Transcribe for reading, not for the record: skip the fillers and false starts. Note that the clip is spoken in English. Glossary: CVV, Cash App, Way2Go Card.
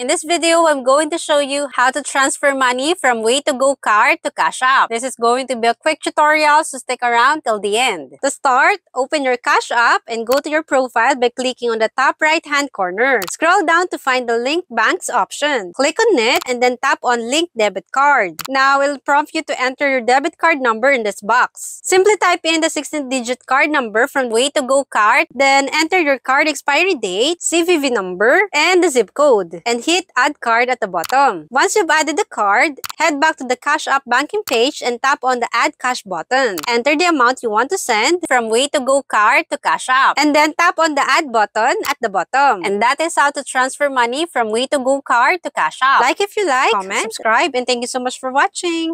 In this video, I'm going to show you how to transfer money from Way2Go Card to Cash App. This is going to be a quick tutorial, so stick around till the end. To start, open your Cash App and go to your profile by clicking on the top right-hand corner. Scroll down to find the Link Banks option. Click on it and then tap on Link Debit Card. Now, it'll prompt you to enter your debit card number in this box. Simply type in the 16-digit card number from Way2Go Card, then enter your card expiry date, CVV number, and the zip code. And hit Add Card at the bottom. Once you've added the card, head back to the Cash App banking page and tap on the Add Cash button. Enter the amount you want to send from Way2Go Card to Cash App. And then tap on the Add button at the bottom. And that is how to transfer money from Way2Go Card to Cash App. Like if you like, comment, subscribe, and thank you so much for watching.